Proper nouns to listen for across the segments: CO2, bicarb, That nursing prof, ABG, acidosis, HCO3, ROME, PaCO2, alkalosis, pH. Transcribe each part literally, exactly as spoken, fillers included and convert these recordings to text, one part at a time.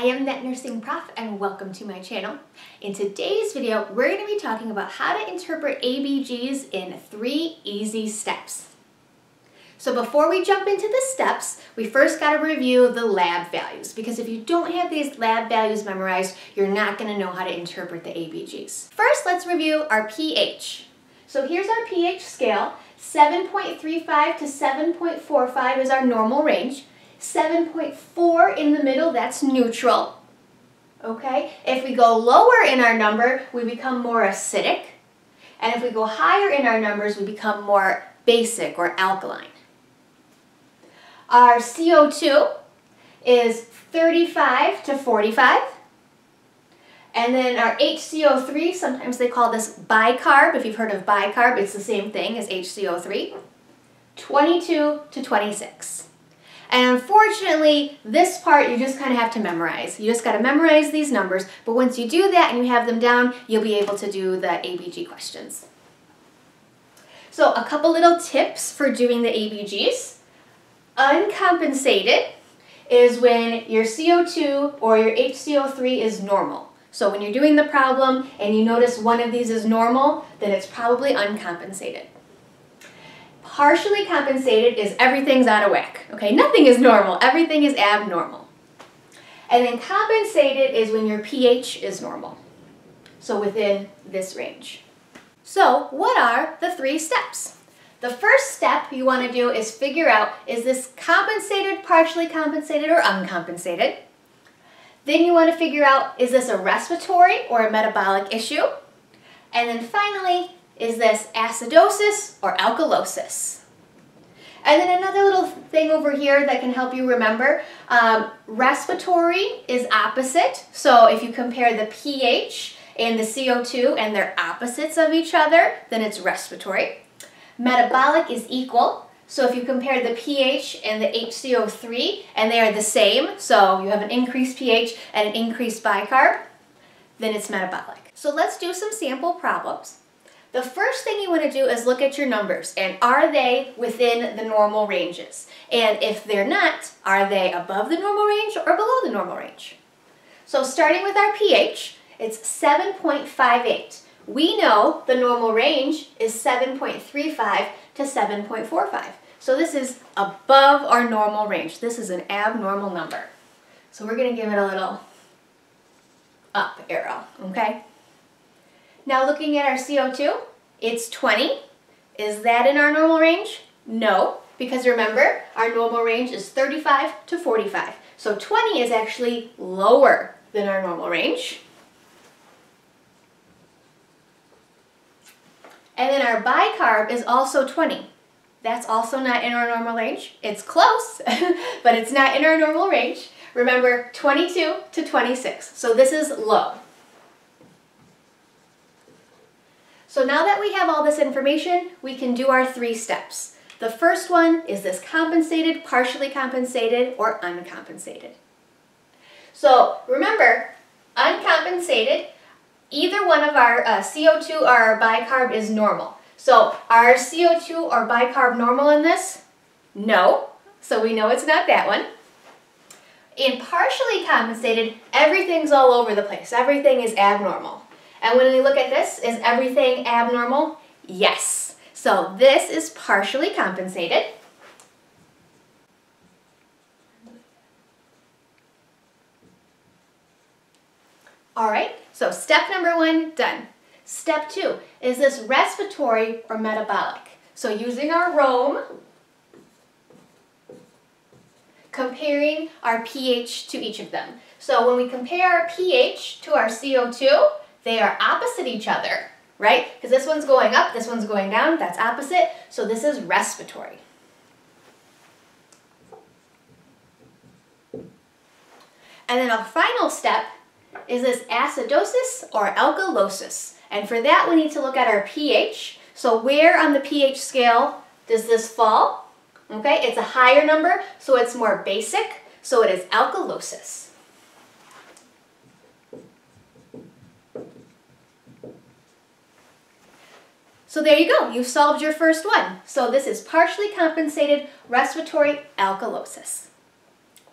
I am that nursing prof and welcome to my channel. In today's video, we're going to be talking about how to interpret A B Gs in three easy steps. So before we jump into the steps, we first got to review the lab values, because if you don't have these lab values memorized, you're not going to know how to interpret the A B Gs. First, let's review our pH. So here's our pH scale. seven point three five to seven point four five is our normal range. seven point four in the middle, that's neutral. Okay? If we go lower in our number, we become more acidic. And if we go higher in our numbers, we become more basic or alkaline. Our C O two is thirty-five to forty-five. And then our H C O three, sometimes they call this bicarb. If you've heard of bicarb, it's the same thing as H C O three. twenty-two to twenty-six. And unfortunately, this part you just kind of have to memorize. You just got to memorize these numbers. But once you do that and you have them down, you'll be able to do the A B G questions. So a couple little tips for doing the A B Gs. Uncompensated is when your C O two or your H C O three is normal. So when you're doing the problem and you notice one of these is normal, then it's probably uncompensated. Partially compensated is everything's out of whack. Okay, nothing is normal, everything is abnormal. And then compensated is when your pH is normal, so within this range. So what are the three steps? The first step you want to do is figure out, is this compensated, partially compensated, or uncompensated? Then you want to figure out, is this a respiratory or a metabolic issue? And then finally, is this acidosis or alkalosis? And then another little thing over here that can help you remember, um, respiratory is opposite. So if you compare the pH and the C O two and they're opposites of each other, then it's respiratory. Metabolic is equal, so if you compare the pH and the H C O three and they are the same, so you have an increased pH and an increased bicarb, then it's metabolic. So let's do some sample problems. The first thing you want to do is look at your numbers, and are they within the normal ranges? And if they're not, are they above the normal range or below the normal range? So starting with our pH, it's seven point five eight. We know the normal range is seven point three five to seven point four five. So this is above our normal range. This is an abnormal number. So we're going to give it a little up arrow, okay? Now looking at our C O two, it's twenty. Is that in our normal range? No, because remember, our normal range is thirty-five to forty-five. So twenty is actually lower than our normal range. And then our bicarb is also twenty. That's also not in our normal range. It's close, but it's not in our normal range. Remember, twenty-two to twenty-six, so this is low. So now that we have all this information, we can do our three steps. The first one is this compensated, partially compensated, or uncompensated. So remember, uncompensated, either one of our uh, C O two or our bicarb is normal. So are C O two or bicarb normal in this? No, so we know it's not that one. In partially compensated, everything's all over the place. Everything is abnormal. And when we look at this, is everything abnormal? Yes. So this is partially compensated. All right. So step number one, done. Step two, is this respiratory or metabolic? So using our ROME, comparing our pH to each of them. So when we compare our pH to our C O two, they are opposite each other, right? Because this one's going up, this one's going down, that's opposite. So this is respiratory. And then our final step, is this acidosis or alkalosis? And for that, we need to look at our pH. So where on the pH scale does this fall? Okay, it's a higher number, so it's more basic, so it is alkalosis. So there you go, you've solved your first one. So this is partially compensated respiratory alkalosis.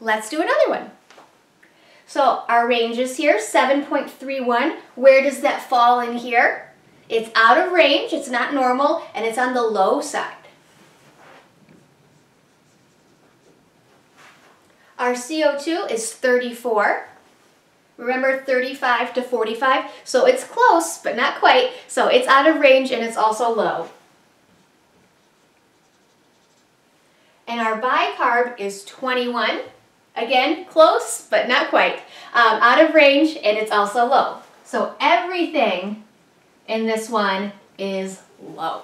Let's do another one. So our range is here, seven point three one. Where does that fall in here? It's out of range, it's not normal, and it's on the low side. Our C O two is thirty-four. Remember, thirty-five to forty-five, so it's close, but not quite. So it's out of range and it's also low. And our bicarb is twenty-one. Again, close, but not quite. Um, out of range and it's also low. So everything in this one is low.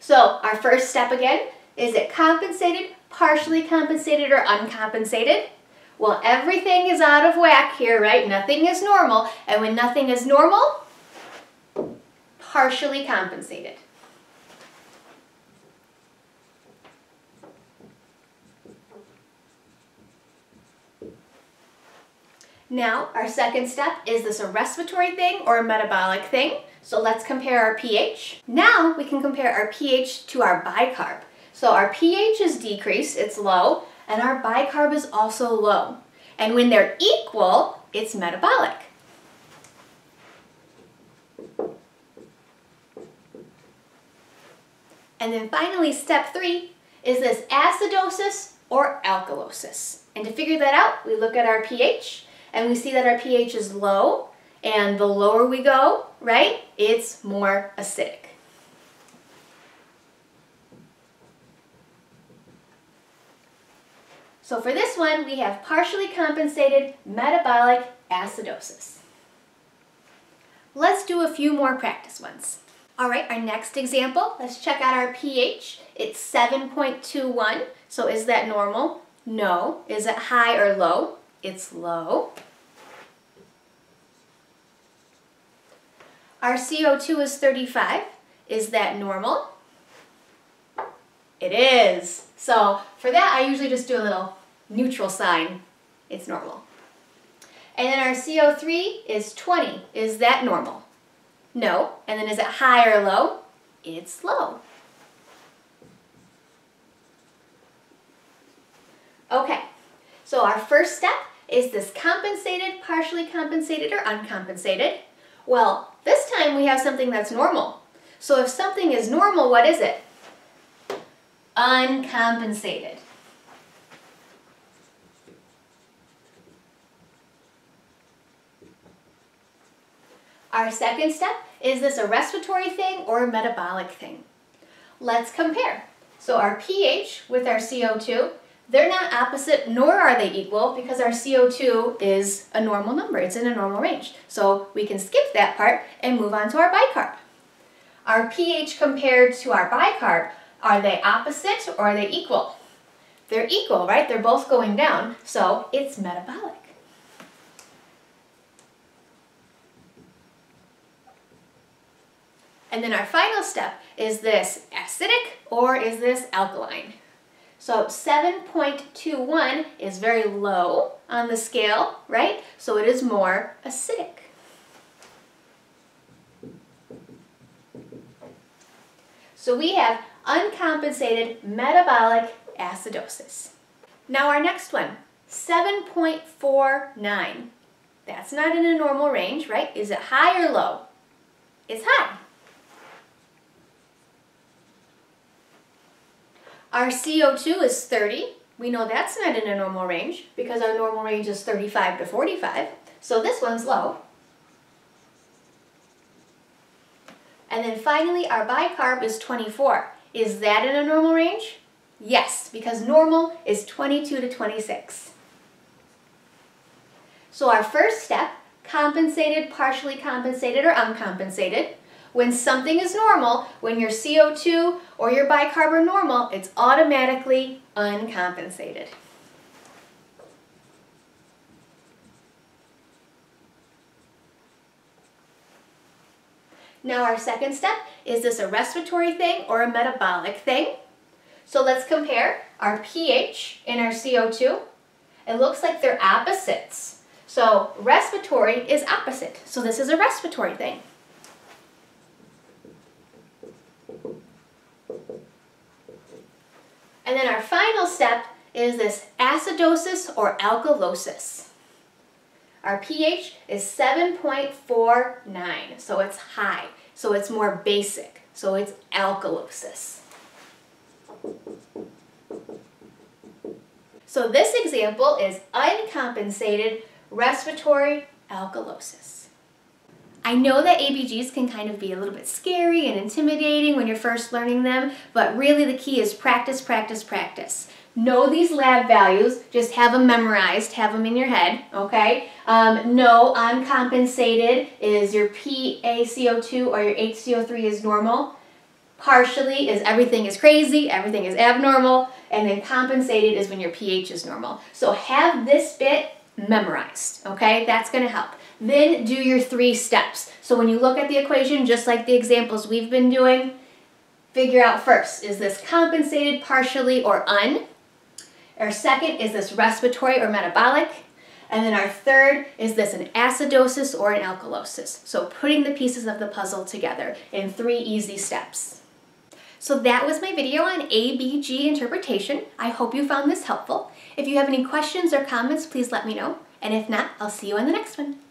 So our first step again, is it compensated, partially compensated, or uncompensated? Well, everything is out of whack here, right? Nothing is normal. And when nothing is normal, partially compensated. Now, our second step, is this a respiratory thing or a metabolic thing? So let's compare our pH. Now we can compare our pH to our bicarb. So our pH is decreased, it's low. And our bicarb is also low. And when they're equal, it's metabolic. And then finally, step three, is this acidosis or alkalosis? And to figure that out, we look at our pH, and we see that our pH is low, and the lower we go, right, it's more acidic. So for this one, we have partially compensated metabolic acidosis. Let's do a few more practice ones. All right, our next example, let's check out our pH. It's seven point two one, so is that normal? No. Is it high or low? It's low. Our C O two is thirty-five. Is that normal? It is. So for that, I usually just do a little neutral sign. It's normal. And then our C O three is twenty. Is that normal? No. And then is it high or low? It's low. Okay. So our first step, is this compensated, partially compensated, or uncompensated? Well, this time we have something that's normal. So if something is normal, what is it? Uncompensated. Our second step, is this a respiratory thing or a metabolic thing? Let's compare. So our pH with our C O two, they're not opposite nor are they equal because our C O two is a normal number. It's in a normal range. So we can skip that part and move on to our bicarb. Our pH compared to our bicarb, are they opposite or are they equal? They're equal, right? They're both going down, so it's metabolic. And then our final step, is this acidic or is this alkaline? So seven point two one is very low on the scale, right? So it is more acidic. So we have uncompensated metabolic acidosis. Now our next one, seven point four nine. That's not in a normal range, right? Is it high or low? It's high. Our C O two is thirty. We know that's not in a normal range because our normal range is thirty-five to forty-five. So this one's low. And then finally, our bicarb is twenty-four. Is that in a normal range? Yes, because normal is twenty-two to twenty-six. So our first step, compensated, partially compensated, or uncompensated. When something is normal, when your C O two or your bicarb are normal, it's automatically uncompensated. Now our second step, is this a respiratory thing or a metabolic thing? So let's compare our pH and our C O two. It looks like they're opposites. So respiratory is opposite. So this is a respiratory thing. And then our final step, is this acidosis or alkalosis? Our pH is seven point four nine, so it's high, so it's more basic, so it's alkalosis. So this example is uncompensated respiratory alkalosis. I know that A B Gs can kind of be a little bit scary and intimidating when you're first learning them, but really the key is practice, practice, practice. Know these lab values, just have them memorized, have them in your head, okay? Um, know uncompensated is your P a C O two or your H C O three is normal. Partially is everything is crazy, everything is abnormal, and then compensated is when your pH is normal. So have this bit memorized, okay? That's gonna help. Then do your three steps. So when you look at the equation, just like the examples we've been doing, figure out first, is this compensated, partially, or un? Our second, is this respiratory or metabolic? And then our third, is this an acidosis or an alkalosis? So putting the pieces of the puzzle together in three easy steps. So that was my video on A B G interpretation. I hope you found this helpful. If you have any questions or comments, please let me know. And if not, I'll see you in the next one.